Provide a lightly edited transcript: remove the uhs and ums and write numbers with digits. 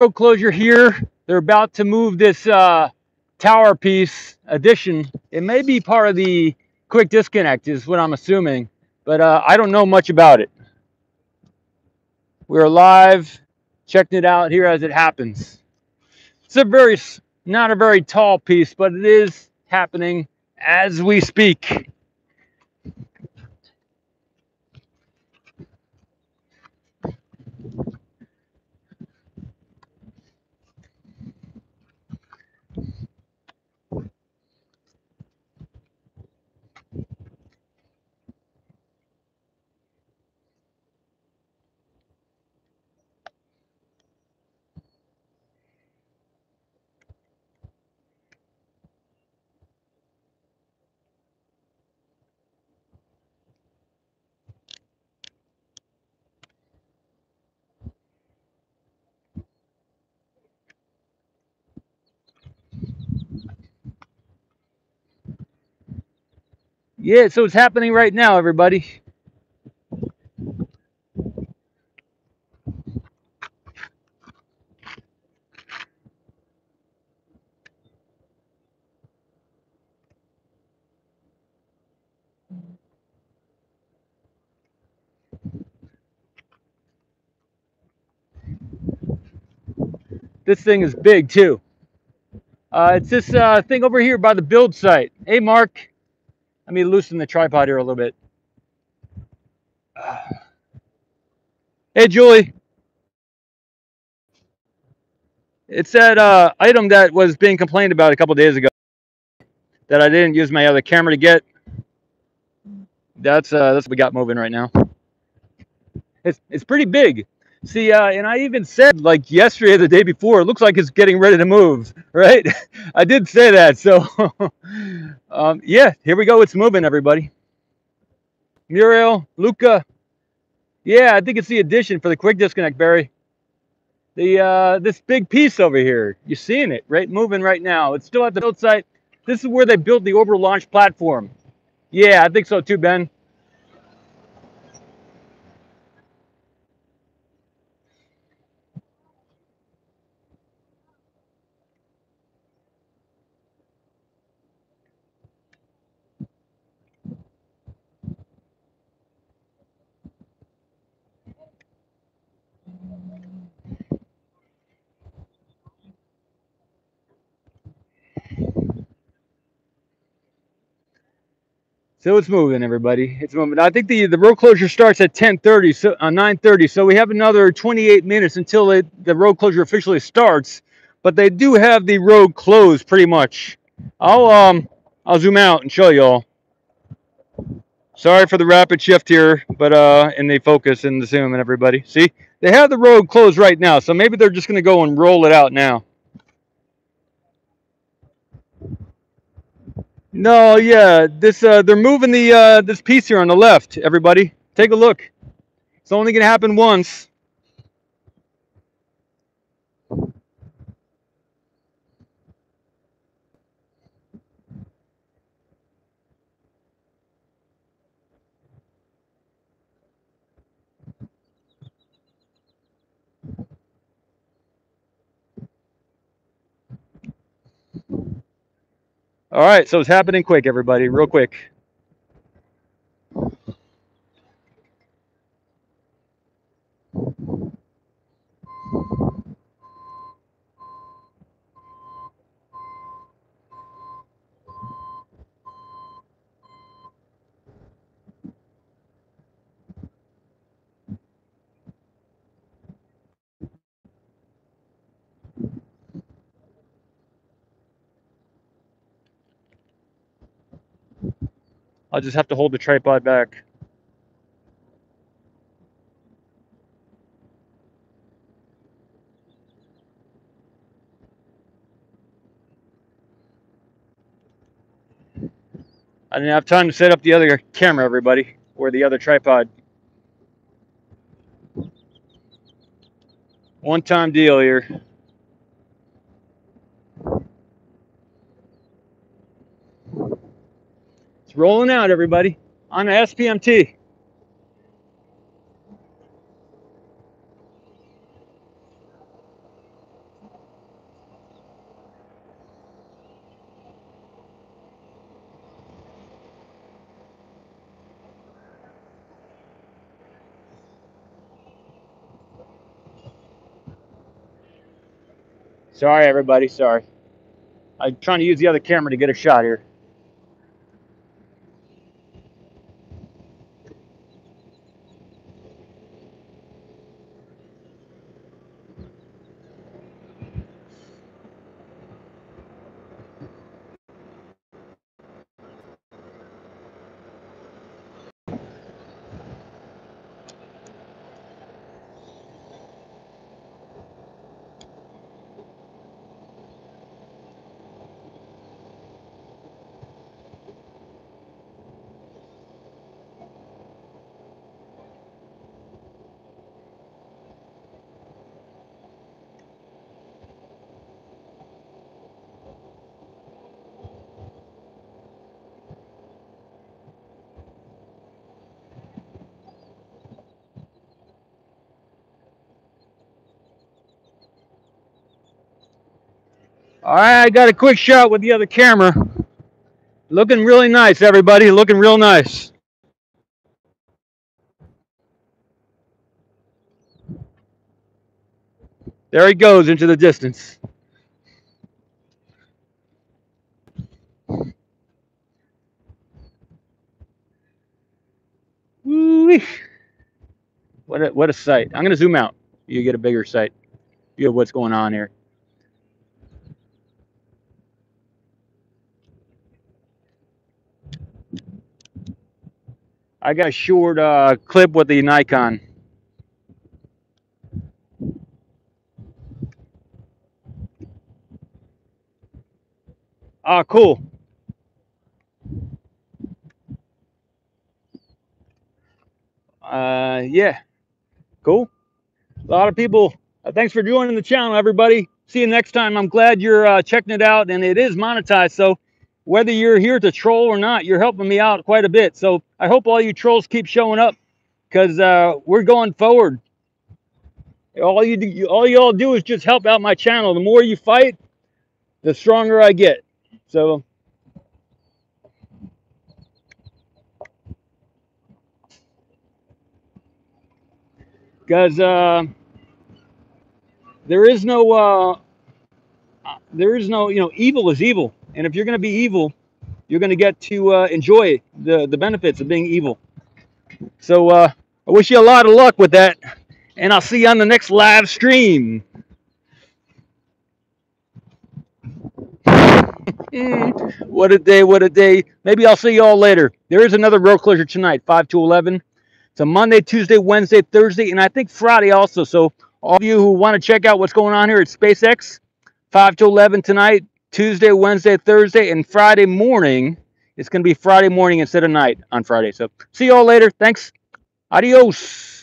Road closure here. They're about to move this tower piece addition. It may be part of the quick disconnect is what I'm assuming, but I don't know much about it. We're live, checking it out here as it happens. It's not a very tall piece, but it is happening as we speak. Yeah, so it's happening right now, everybody. This thing is big, too. It's this thing over here by the build site. Hey, Mark. Let me loosen the tripod here a little bit. Hey, Julie. It's that item that was being complained about a couple days ago that I didn't use my other camera to get. That's what we got moving right now. It's pretty big. See, and I even said, like, yesterday or the day before, it looks like it's getting ready to move, right? I did say that, so, yeah, here we go. It's moving, everybody. Muriel, Luca. Yeah, I think it's the addition for the quick disconnect, Barry. This big piece over here, you're seeing it, right? Moving right now. It's still at the build site. This is where they built the orbital launch platform. Yeah, I think so too, Ben. So it's moving, everybody. It's moving. I think the road closure starts at 10:30, so 9:30. So we have another 28 minutes until the road closure officially starts. But they do have the road closed pretty much. I'll zoom out and show y'all. Sorry for the rapid shift here, but and the focus and the zoom and everybody. See, they have the road closed right now, so maybe they're just gonna go and roll it out now. No, yeah, this they're moving the this piece here on the left, everybody. Take a look. It's only going to happen once. All right, so it's happening quick, everybody, real quick. I'll just have to hold the tripod back. I didn't have time to set up the other camera, everybody, or the other tripod. One-time deal here. Rolling out, everybody, on the SPMT. Sorry, everybody. Sorry. I'm trying to use the other camera to get a shot here. All right, I got a quick shot with the other camera. Looking really nice, everybody. Looking real nice. There he goes into the distance. Woo-wee. What a sight. I'm going to zoom out. You get a bigger sight. You have what's going on here. I got a short clip with the Nikon. Ah, cool. Yeah, cool. A lot of people, thanks for joining the channel, everybody. See you next time. I'm glad you're checking it out, and it is monetized, so whether you're here to troll or not, you're helping me out quite a bit. So I hope all you trolls keep showing up, because we're going forward. All y'all do is just help out my channel. The more you fight, the stronger I get. So because there is no, you know, evil is evil. And if you're going to be evil, you're going to get to enjoy the benefits of being evil. So I wish you a lot of luck with that. And I'll see you on the next live stream. What a day, what a day. Maybe I'll see you all later. There is another road closure tonight, 5 to 11. It's a Monday, Tuesday, Wednesday, Thursday, and I think Friday also. So all of you who want to check out what's going on here at SpaceX, 5 to 11 tonight. Tuesday, Wednesday, Thursday, and Friday morning. It's going to be Friday morning instead of night on Friday. So see you all later. Thanks. Adios.